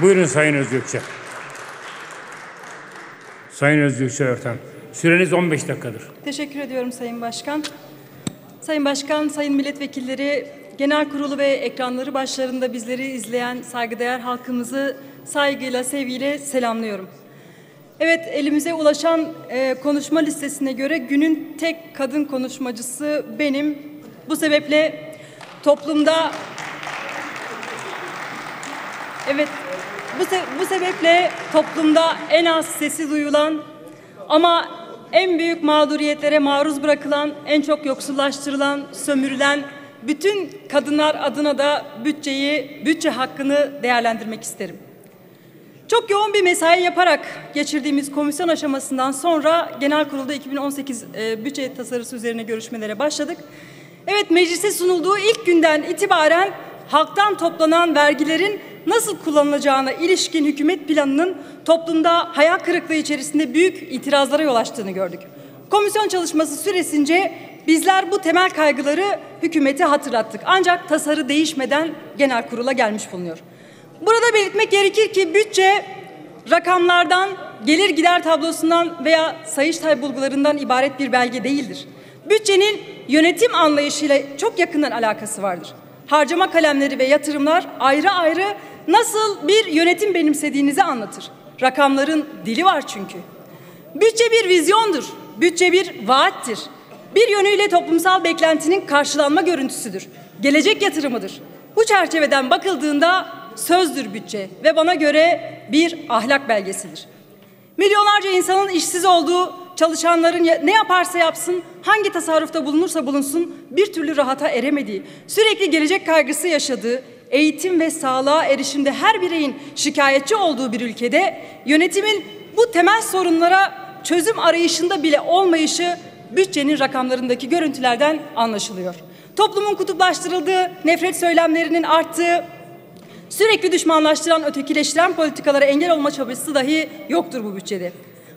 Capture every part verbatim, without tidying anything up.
Buyurun Sayın Özgökçe. Sayın Özgökçe Örten. Süreniz on beş dakikadır. Teşekkür ediyorum Sayın Başkan. Sayın Başkan, Sayın Milletvekilleri, Genel Kurulu ve ekranları başlarında bizleri izleyen saygıdeğer halkımızı saygıyla, sevgiyle selamlıyorum. Evet, elimize ulaşan e, konuşma listesine göre günün tek kadın konuşmacısı benim. Bu sebeple toplumda Evet, bu, se bu sebeple toplumda en az sesi duyulan ama en büyük mağduriyetlere maruz bırakılan, en çok yoksullaştırılan, sömürülen bütün kadınlar adına da bütçeyi, bütçe hakkını değerlendirmek isterim. Çok yoğun bir mesai yaparak geçirdiğimiz komisyon aşamasından sonra Genel Kurul'da iki bin on sekiz e, bütçe tasarısı üzerine görüşmelere başladık. Evet, meclise sunulduğu ilk günden itibaren halktan toplanan vergilerin nasıl kullanılacağına ilişkin hükümet planının toplumda hayal kırıklığı içerisinde büyük itirazlara yol açtığını gördük. Komisyon çalışması süresince bizler bu temel kaygıları hükümete hatırlattık. Ancak tasarı değişmeden genel kurula gelmiş bulunuyor. Burada belirtmek gerekir ki bütçe rakamlardan, gelir gider tablosundan veya Sayıştay bulgularından ibaret bir belge değildir. Bütçenin yönetim anlayışıyla çok yakından alakası vardır. Harcama kalemleri ve yatırımlar ayrı ayrı nasıl bir yönetim benimsediğinizi anlatır. Rakamların dili var çünkü. Bütçe bir vizyondur, bütçe bir vaattir. Bir yönüyle toplumsal beklentinin karşılanma görüntüsüdür. Gelecek yatırımıdır. Bu çerçeveden bakıldığında sözdür bütçe ve bana göre bir ahlak belgesidir. Milyonlarca insanın işsiz olduğu, çalışanların ne yaparsa yapsın, hangi tasarrufta bulunursa bulunsun bir türlü rahata eremediği, sürekli gelecek kaygısı yaşadığı, eğitim ve sağlığa erişimde her bireyin şikayetçi olduğu bir ülkede yönetimin bu temel sorunlara çözüm arayışında bile olmayışı bütçenin rakamlarındaki görüntülerden anlaşılıyor. Toplumun kutuplaştırıldığı, nefret söylemlerinin arttığı, sürekli düşmanlaştıran, ötekileştiren politikalara engel olma çabası dahi yoktur bu bütçede.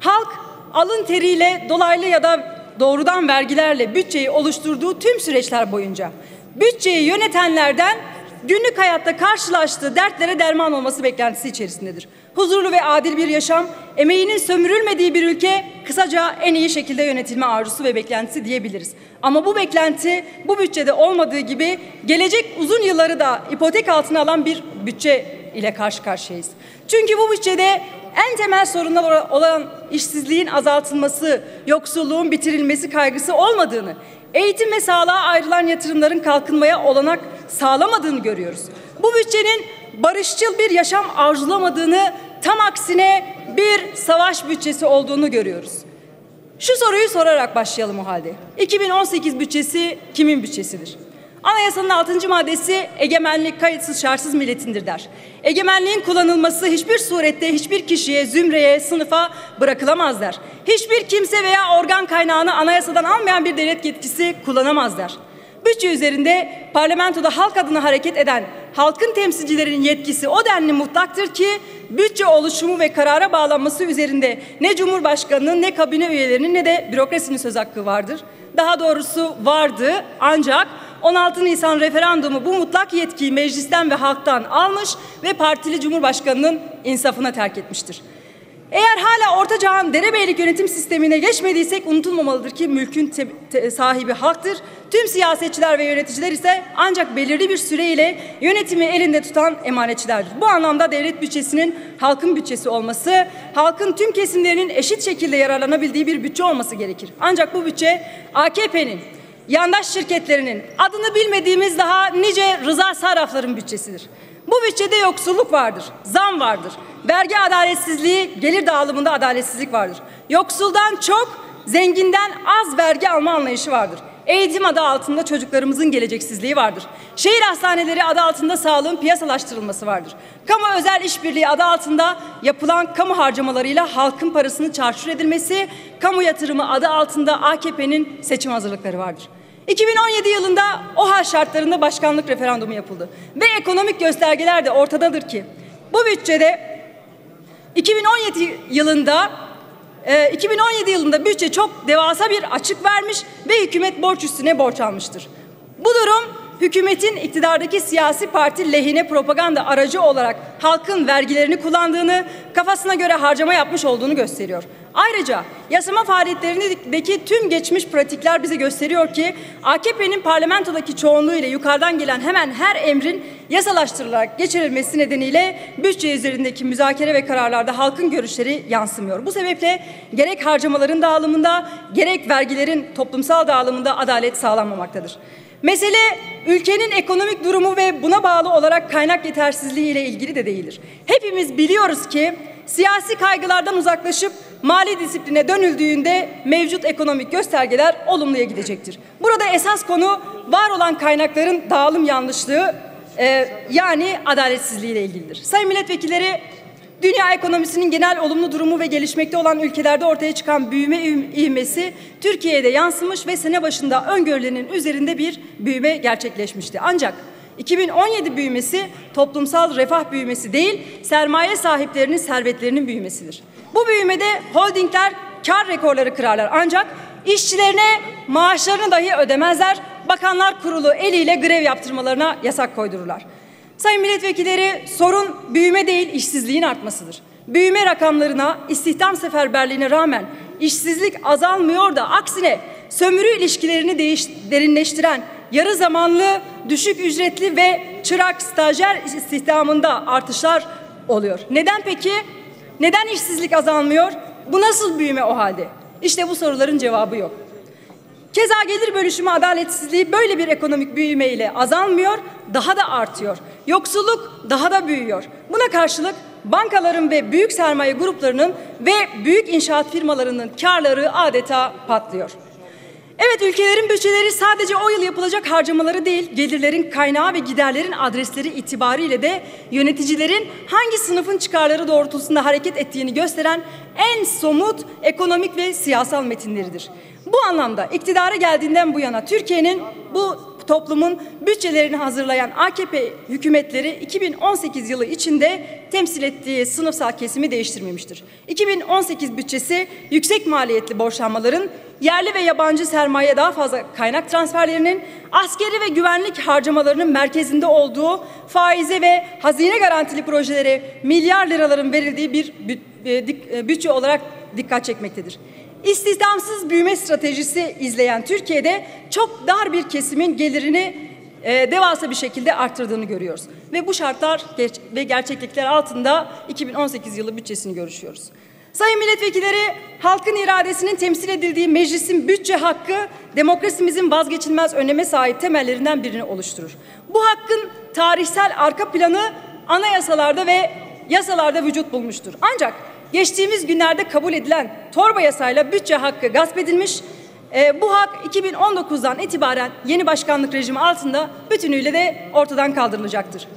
Halk alın teriyle, dolaylı ya da doğrudan vergilerle bütçeyi oluşturduğu tüm süreçler boyunca bütçeyi yönetenlerden günlük hayatta karşılaştığı dertlere derman olması beklentisi içerisindedir. Huzurlu ve adil bir yaşam, emeğinin sömürülmediği bir ülke, kısaca en iyi şekilde yönetilme arzusu ve beklentisi diyebiliriz. Ama bu beklenti bu bütçede olmadığı gibi gelecek uzun yılları da ipotek altına alan bir bütçe ile karşı karşıyayız. Çünkü bu bütçede en temel sorunlar olan işsizliğin azaltılması, yoksulluğun bitirilmesi kaygısı olmadığını, eğitim ve sağlığa ayrılan yatırımların kalkınmaya olanak sağlamadığını görüyoruz. Bu bütçenin barışçıl bir yaşam arzulamadığını, tam aksine bir savaş bütçesi olduğunu görüyoruz. Şu soruyu sorarak başlayalım o halde. iki bin on sekiz bütçesi kimin bütçesidir? Anayasanın altıncı maddesi egemenlik kayıtsız şartsız milletindir der. Egemenliğin kullanılması hiçbir surette hiçbir kişiye, zümreye, sınıfa bırakılamaz der. Hiçbir kimse veya organ kaynağını anayasadan almayan bir devlet yetkisi kullanamaz der. Bütçe üzerinde parlamentoda halk adına hareket eden halkın temsilcilerinin yetkisi o denli mutlaktır ki bütçe oluşumu ve karara bağlanması üzerinde ne Cumhurbaşkanı'nın, ne kabine üyelerinin, ne de bürokrasinin söz hakkı vardır. Daha doğrusu vardı, ancak on altı Nisan referandumu bu mutlak yetkiyi meclisten ve halktan almış ve partili Cumhurbaşkanı'nın insafına terk etmiştir. Eğer hala Orta Çağ'ın derebeylik yönetim sistemine geçmediysek unutulmamalıdır ki mülkün sahibi halktır. Tüm siyasetçiler ve yöneticiler ise ancak belirli bir süreyle yönetimi elinde tutan emanetçilerdir. Bu anlamda devlet bütçesinin halkın bütçesi olması, halkın tüm kesimlerinin eşit şekilde yararlanabildiği bir bütçe olması gerekir. Ancak bu bütçe A K P'nin, yandaş şirketlerinin, adını bilmediğimiz daha nice Rıza Sarrafların bütçesidir. Bu bütçede yoksulluk vardır, zam vardır, vergi adaletsizliği, gelir dağılımında adaletsizlik vardır. Yoksuldan çok, zenginden az vergi alma anlayışı vardır. Eğitim adı altında çocuklarımızın geleceksizliği vardır. Şehir hastaneleri adı altında sağlığın piyasalaştırılması vardır. Kamu özel işbirliği adı altında yapılan kamu harcamalarıyla halkın parasını çarçur edilmesi, kamu yatırımı adı altında A K P'nin seçim hazırlıkları vardır. iki bin on yedi yılında O H A L şartlarında başkanlık referandumu yapıldı ve ekonomik göstergeler de ortadadır ki bu bütçede iki bin on yedi yılında iki bin on yedi yılında bütçe çok devasa bir açık vermiş ve hükümet borç üstüne borç almıştır. Bu durum hükümetin iktidardaki siyasi parti lehine propaganda aracı olarak halkın vergilerini kullandığını, kafasına göre harcama yapmış olduğunu gösteriyor. Ayrıca yasama faaliyetlerindeki tüm geçmiş pratikler bize gösteriyor ki A K P'nin parlamentodaki çoğunluğu ile yukarıdan gelen hemen her emrin yasalaştırılarak geçirilmesi nedeniyle bütçe üzerindeki müzakere ve kararlarda halkın görüşleri yansımıyor. Bu sebeple gerek harcamaların dağılımında gerek vergilerin toplumsal dağılımında adalet sağlanmamaktadır. Mesele ülkenin ekonomik durumu ve buna bağlı olarak kaynak yetersizliği ile ilgili de değildir. Hepimiz biliyoruz ki siyasi kaygılardan uzaklaşıp mali disipline dönüldüğünde mevcut ekonomik göstergeler olumluya gidecektir. Burada esas konu var olan kaynakların dağılım yanlışlığı e, yani adaletsizliği ile ilgilidir. Sayın milletvekilleri, dünya ekonomisinin genel olumlu durumu ve gelişmekte olan ülkelerde ortaya çıkan büyüme ivmesi Türkiye'de yansımış ve sene başında öngörülenin üzerinde bir büyüme gerçekleşmişti. Ancak iki bin on yedi büyümesi toplumsal refah büyümesi değil, sermaye sahiplerinin servetlerinin büyümesidir. Bu büyümede holdingler kar rekorları kırarlar ancak işçilerine maaşlarını dahi ödemezler, Bakanlar Kurulu eliyle grev yaptırmalarına yasak koydururlar. Sayın milletvekilleri, sorun büyüme değil işsizliğin artmasıdır. Büyüme rakamlarına, istihdam seferberliğine rağmen işsizlik azalmıyor da aksine sömürü ilişkilerini derinleştiren yarı zamanlı, düşük ücretli ve çırak stajyer istihdamında artışlar oluyor. Neden peki? Neden işsizlik azalmıyor? Bu nasıl büyüme o halde? İşte bu soruların cevabı yok. Keza gelir bölüşümü adaletsizliği böyle bir ekonomik büyüme ile azalmıyor, daha da artıyor. Yoksulluk daha da büyüyor. Buna karşılık bankaların ve büyük sermaye gruplarının ve büyük inşaat firmalarının karları adeta patlıyor. Evet, ülkelerin bütçeleri sadece o yıl yapılacak harcamaları değil, gelirlerin kaynağı ve giderlerin adresleri itibariyle de yöneticilerin hangi sınıfın çıkarları doğrultusunda hareket ettiğini gösteren en somut ekonomik ve siyasal metinleridir. Bu anlamda iktidara geldiğinden bu yana Türkiye'nin bu toplumun bütçelerini hazırlayan A K P hükümetleri iki bin on sekiz yılı içinde temsil ettiği sınıfsal kesimi değiştirmemiştir. iki bin on sekiz bütçesi yüksek maliyetli borçlanmaların, yerli ve yabancı sermaye daha fazla kaynak transferlerinin, askeri ve güvenlik harcamalarının merkezinde olduğu faize ve hazine garantili projelere milyar liraların verildiği bir bütçe olarak dikkat çekmektedir. İstihdamsız büyüme stratejisi izleyen Türkiye'de çok dar bir kesimin gelirini e, devasa bir şekilde arttırdığını görüyoruz. Ve bu şartlar geç ve gerçeklikler altında iki bin on sekiz yılı bütçesini görüşüyoruz. Sayın milletvekilleri, halkın iradesinin temsil edildiği meclisin bütçe hakkı demokrasimizin vazgeçilmez öneme sahip temellerinden birini oluşturur. Bu hakkın tarihsel arka planı anayasalarda ve yasalarda vücut bulmuştur. Ancak geçtiğimiz günlerde kabul edilen torba yasayla bütçe hakkı gasp edilmiş. E, bu hak iki bin on dokuzdan itibaren yeni başkanlık rejimi altında bütünüyle de ortadan kaldırılacaktır.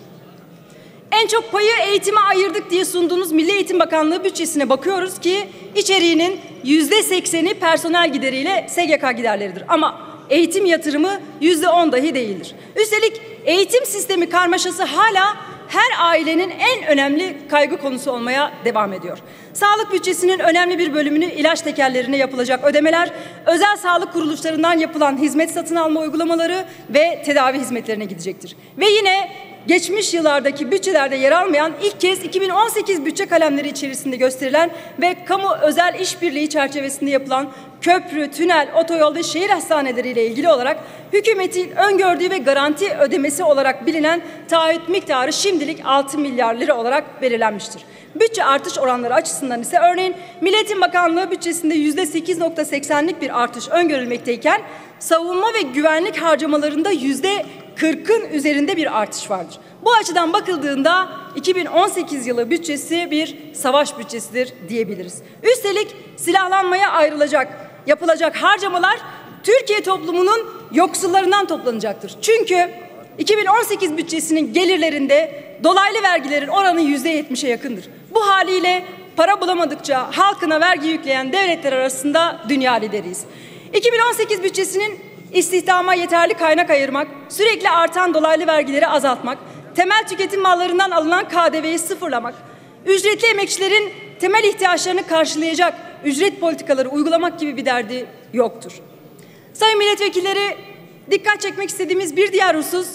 En çok payı eğitime ayırdık diye sunduğunuz Milli Eğitim Bakanlığı bütçesine bakıyoruz ki içeriğinin yüzde sekseni personel gideriyle S G K giderleridir. Ama eğitim yatırımı yüzde on dahi değildir. Üstelik eğitim sistemi karmaşası hala her ailenin en önemli kaygı konusu olmaya devam ediyor. Sağlık bütçesinin önemli bir bölümünü ilaç tekerlerine yapılacak ödemeler, özel sağlık kuruluşlarından yapılan hizmet satın alma uygulamaları ve tedavi hizmetlerine gidecektir. Ve yine geçmiş yıllardaki bütçelerde yer almayan, ilk kez iki bin on sekiz bütçe kalemleri içerisinde gösterilen ve kamu özel işbirliği çerçevesinde yapılan köprü, tünel, otoyol ve şehir hastaneleriyle ilgili olarak hükümetin öngördüğü ve garanti ödemesi olarak bilinen taahhüt miktarı şimdilik altı milyar lira olarak belirlenmiştir. Bütçe artış oranları açısından ise örneğin Milli Eğitim Bakanlığı bütçesinde yüzde sekiz nokta seksenlik bir artış öngörülmekteyken savunma ve güvenlik harcamalarında yüzde kırkın üzerinde bir artış vardır. Bu açıdan bakıldığında iki bin on sekiz yılı bütçesi bir savaş bütçesidir diyebiliriz. Üstelik silahlanmaya ayrılacak, yapılacak harcamalar Türkiye toplumunun yoksullarından toplanacaktır. Çünkü iki bin on sekiz bütçesinin gelirlerinde dolaylı vergilerin oranı yüzde yetmişe yakındır. Bu haliyle para bulamadıkça halkına vergi yükleyen devletler arasında dünya lideriyiz. iki bin on sekiz bütçesinin İstihdama yeterli kaynak ayırmak, sürekli artan dolaylı vergileri azaltmak, temel tüketim mallarından alınan K D V'yi sıfırlamak, ücretli emekçilerin temel ihtiyaçlarını karşılayacak ücret politikaları uygulamak gibi bir derdi yoktur. Sayın milletvekilleri, Dikkat çekmek istediğimiz bir diğer husus,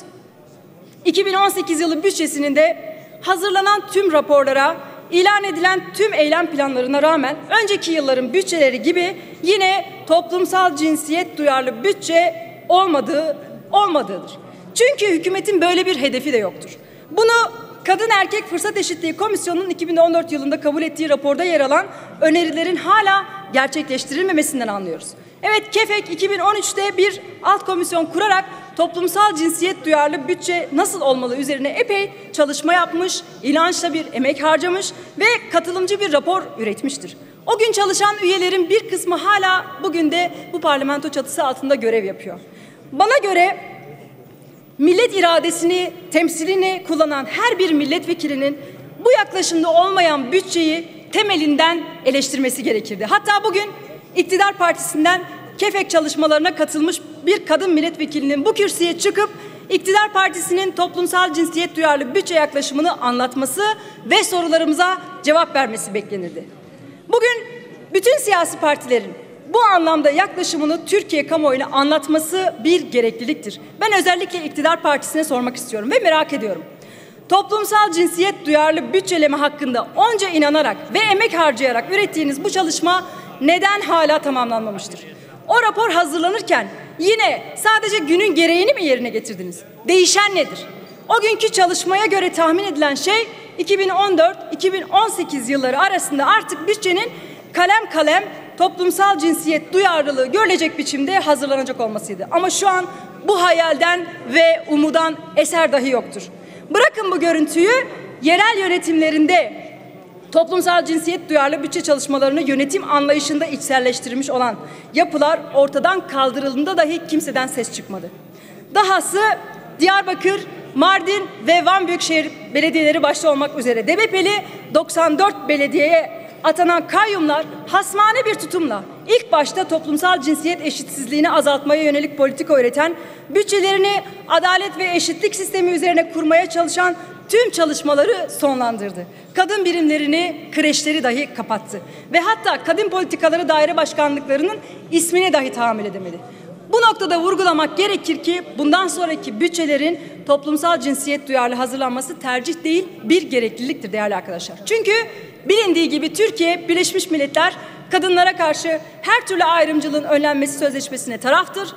iki bin on sekiz yılı bütçesinin de hazırlanan tüm raporlara, ilan edilen tüm eylem planlarına rağmen önceki yılların bütçeleri gibi yine toplumsal cinsiyet duyarlı bütçe olmadığı olmadığıdır. Çünkü hükümetin böyle bir hedefi de yoktur. Bunu Kadın Erkek Fırsat Eşitliği Komisyonu'nun iki bin on dört yılında kabul ettiği raporda yer alan önerilerin hala gerçekleştirilmemesinden anlıyoruz. Evet, Kefek iki bin on üç'te bir alt komisyon kurarak toplumsal cinsiyet duyarlı bütçe nasıl olmalı üzerine epey çalışma yapmış, inançla bir emek harcamış ve katılımcı bir rapor üretmiştir. O gün çalışan üyelerin bir kısmı hala bugün de bu parlamento çatısı altında görev yapıyor. Bana göre millet iradesini, temsilini kullanan her bir milletvekilinin bu yaklaşımda olmayan bütçeyi temelinden eleştirmesi gerekirdi. Hatta bugün iktidar partisinden Kefek çalışmalarına katılmış bir kadın milletvekilinin bu kürsüye çıkıp iktidar partisinin toplumsal cinsiyet duyarlı bütçe yaklaşımını anlatması ve sorularımıza cevap vermesi beklenirdi. Bugün bütün siyasi partilerin bu anlamda yaklaşımını Türkiye kamuoyuna anlatması bir gerekliliktir. Ben özellikle iktidar partisine sormak istiyorum ve merak ediyorum. Toplumsal cinsiyet duyarlı bütçeleme hakkında onca inanarak ve emek harcayarak ürettiğiniz bu çalışma neden hala tamamlanmamıştır? O rapor hazırlanırken yine sadece günün gereğini mi yerine getirdiniz? Değişen nedir? O günkü çalışmaya göre tahmin edilen şey iki bin on dört iki bin on sekiz yılları arasında artık bütçenin kalem kalem toplumsal cinsiyet duyarlılığı görülecek biçimde hazırlanacak olmasıydı. Ama şu an bu hayalden ve umudan eser dahi yoktur. Bırakın bu görüntüyü, yerel yönetimlerinde toplumsal cinsiyet duyarlı bütçe çalışmalarını yönetim anlayışında içselleştirilmiş olan yapılar ortadan kaldırıldığında dahi kimseden ses çıkmadı. Dahası Diyarbakır, Mardin ve Van Büyükşehir belediyeleri başta olmak üzere D B P'li doksan dört belediyeye atanan kayyumlar hasmane bir tutumla ilk başta toplumsal cinsiyet eşitsizliğini azaltmaya yönelik politika üreten, bütçelerini adalet ve eşitlik sistemi üzerine kurmaya çalışan tüm çalışmaları sonlandırdı. Kadın birimlerini, kreşleri dahi kapattı. Ve hatta kadın politikaları daire başkanlıklarının ismini dahi tahammül edemedi. Bu noktada vurgulamak gerekir ki bundan sonraki bütçelerin toplumsal cinsiyet duyarlı hazırlanması tercih değil bir gerekliliktir değerli arkadaşlar. Çünkü bilindiği gibi Türkiye Birleşmiş Milletler kadınlara karşı her türlü ayrımcılığın önlenmesi sözleşmesine taraftır.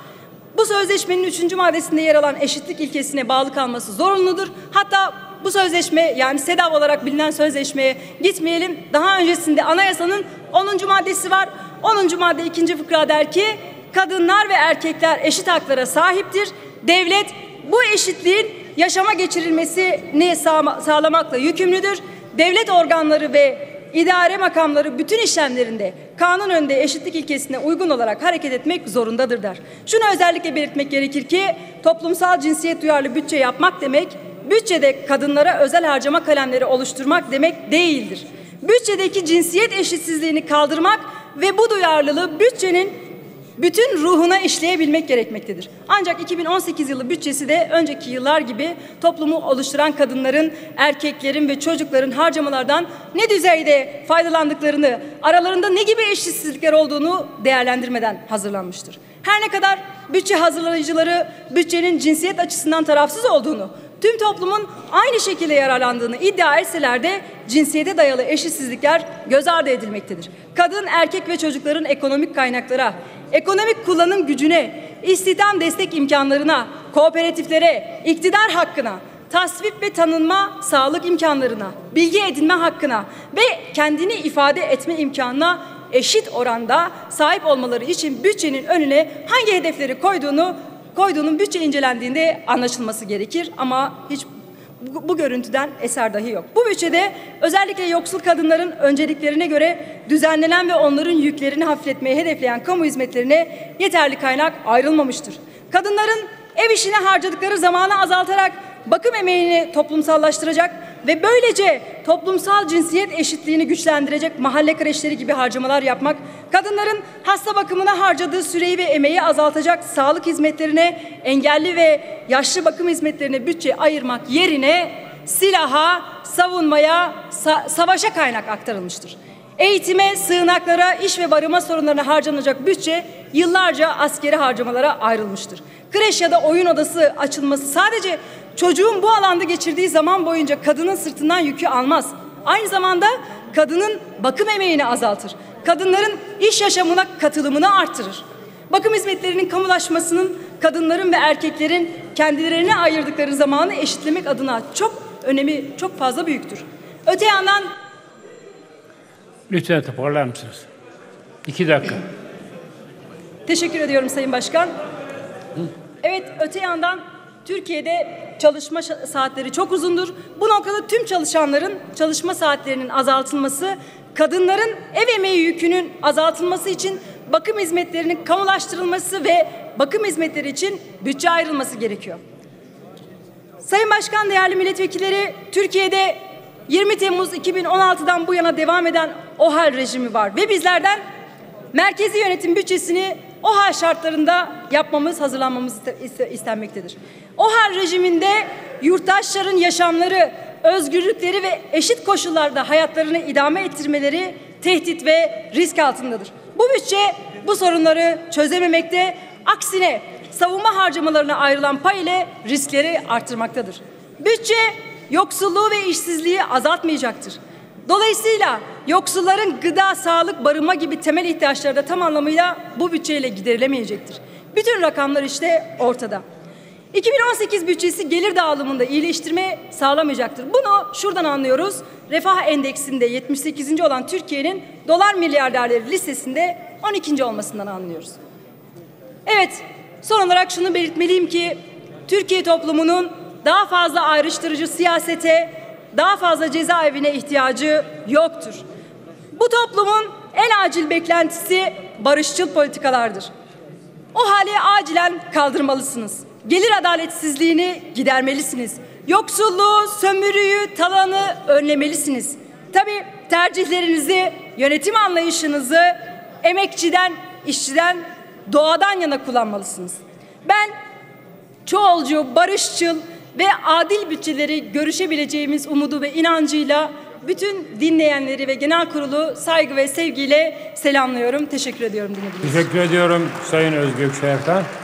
Bu sözleşmenin üçüncü maddesinde yer alan eşitlik ilkesine bağlı kalması zorunludur. Hatta bu sözleşme, yani CEDAW olarak bilinen sözleşmeye gitmeyelim. Daha öncesinde anayasanın onuncu maddesi var. onuncu madde ikinci fıkra der ki kadınlar ve erkekler eşit haklara sahiptir. Devlet bu eşitliğin yaşama geçirilmesini sağlamakla yükümlüdür. Devlet organları ve idare makamları bütün işlemlerinde kanun önünde eşitlik ilkesine uygun olarak hareket etmek zorundadır der. Şunu özellikle belirtmek gerekir ki toplumsal cinsiyet duyarlı bütçe yapmak demek, bütçede kadınlara özel harcama kalemleri oluşturmak demek değildir. Bütçedeki cinsiyet eşitsizliğini kaldırmak ve bu duyarlılığı bütçenin bütün ruhuna işleyebilmek gerekmektedir. Ancak iki bin on sekiz yılı bütçesi de önceki yıllar gibi toplumu oluşturan kadınların, erkeklerin ve çocukların harcamalardan ne düzeyde faydalandıklarını, aralarında ne gibi eşitsizlikler olduğunu değerlendirmeden hazırlanmıştır. Her ne kadar bütçe hazırlayıcıları bütçenin cinsiyet açısından tarafsız olduğunu, tüm toplumun aynı şekilde yararlandığını iddia etseler de cinsiyete dayalı eşitsizlikler göz ardı edilmektedir. Kadın, erkek ve çocukların ekonomik kaynaklara, ekonomik kullanım gücüne, istihdam destek imkanlarına, kooperatiflere, iktidar hakkına, tasvip ve tanınma, sağlık imkanlarına, bilgi edinme hakkına ve kendini ifade etme imkanına eşit oranda sahip olmaları için bütçenin önüne hangi hedefleri koyduğunu Koyduğunun bütçe incelendiğinde anlaşılması gerekir ama hiç bu, bu görüntüden eser dahi yok. Bu bütçede özellikle yoksul kadınların önceliklerine göre düzenlenen ve onların yüklerini hafifletmeyi hedefleyen kamu hizmetlerine yeterli kaynak ayrılmamıştır. Kadınların ev işine harcadıkları zamanı azaltarak bakım emeğini toplumsallaştıracak ve böylece toplumsal cinsiyet eşitliğini güçlendirecek mahalle kreşleri gibi harcamalar yapmak, kadınların hasta bakımına harcadığı süreyi ve emeği azaltacak sağlık hizmetlerine, engelli ve yaşlı bakım hizmetlerine bütçe ayırmak yerine silaha, savunmaya, sa- savaşa kaynak aktarılmıştır. Eğitime, sığınaklara, iş ve barınma sorunlarına harcanacak bütçe yıllarca askeri harcamalara ayrılmıştır. Kreş ya da oyun odası açılması sadece çocuğun bu alanda geçirdiği zaman boyunca kadının sırtından yükü almaz. Aynı zamanda kadının bakım emeğini azaltır. Kadınların iş yaşamına katılımını artırır. Bakım hizmetlerinin kamulaşmasının kadınların ve erkeklerin kendilerine ayırdıkları zamanı eşitlemek adına çok önemi çok fazla büyüktür. Öte yandan... Lütfen toparlar mısınız? İki dakika. Teşekkür ediyorum Sayın Başkan. Evet, öte yandan Türkiye'de çalışma saatleri çok uzundur. Bu noktada tüm çalışanların çalışma saatlerinin azaltılması, kadınların ev emeği yükünün azaltılması için bakım hizmetlerinin kamulaştırılması ve bakım hizmetleri için bütçe ayrılması gerekiyor. Sayın Başkan, değerli milletvekilleri, Türkiye'de yirmi Temmuz iki bin on altı'dan bu yana devam eden OHAL rejimi var ve bizlerden merkezi yönetim bütçesini OHAL şartlarında yapmamız, hazırlanmamız istenmektedir. OHAL rejiminde yurttaşların yaşamları, özgürlükleri ve eşit koşullarda hayatlarını idame ettirmeleri tehdit ve risk altındadır. Bu bütçe bu sorunları çözememekte, aksine savunma harcamalarına ayrılan pay ile riskleri artırmaktadır. Bütçe yoksulluğu ve işsizliği azaltmayacaktır. Dolayısıyla yoksulların gıda, sağlık, barınma gibi temel ihtiyaçları da tam anlamıyla bu bütçeyle giderilemeyecektir. Bütün rakamlar işte ortada. iki bin on sekiz bütçesi gelir dağılımında iyileştirme sağlamayacaktır. Bunu şuradan anlıyoruz. Refah endeksinde yetmiş sekizinci olan Türkiye'nin dolar milyarderleri listesinde on ikinci olmasından anlıyoruz. Evet, son olarak şunu belirtmeliyim ki Türkiye toplumunun daha fazla ayrıştırıcı siyasete, daha fazla cezaevine ihtiyacı yoktur. Bu toplumun en acil beklentisi barışçıl politikalardır. OHAL'i acilen kaldırmalısınız. Gelir adaletsizliğini gidermelisiniz. Yoksulluğu, sömürüyü, talanı önlemelisiniz. Tabii tercihlerinizi, yönetim anlayışınızı emekçiden, işçiden, doğadan yana kullanmalısınız. Ben çoğulcu, barışçıl ve adil bütçeleri görüşebileceğimiz umudu ve inancıyla bütün dinleyenleri ve genel kurulu saygı ve sevgiyle selamlıyorum. Teşekkür ediyorum dinlediğiniz için. Teşekkür ediyorum Sayın Özgür Şerhan.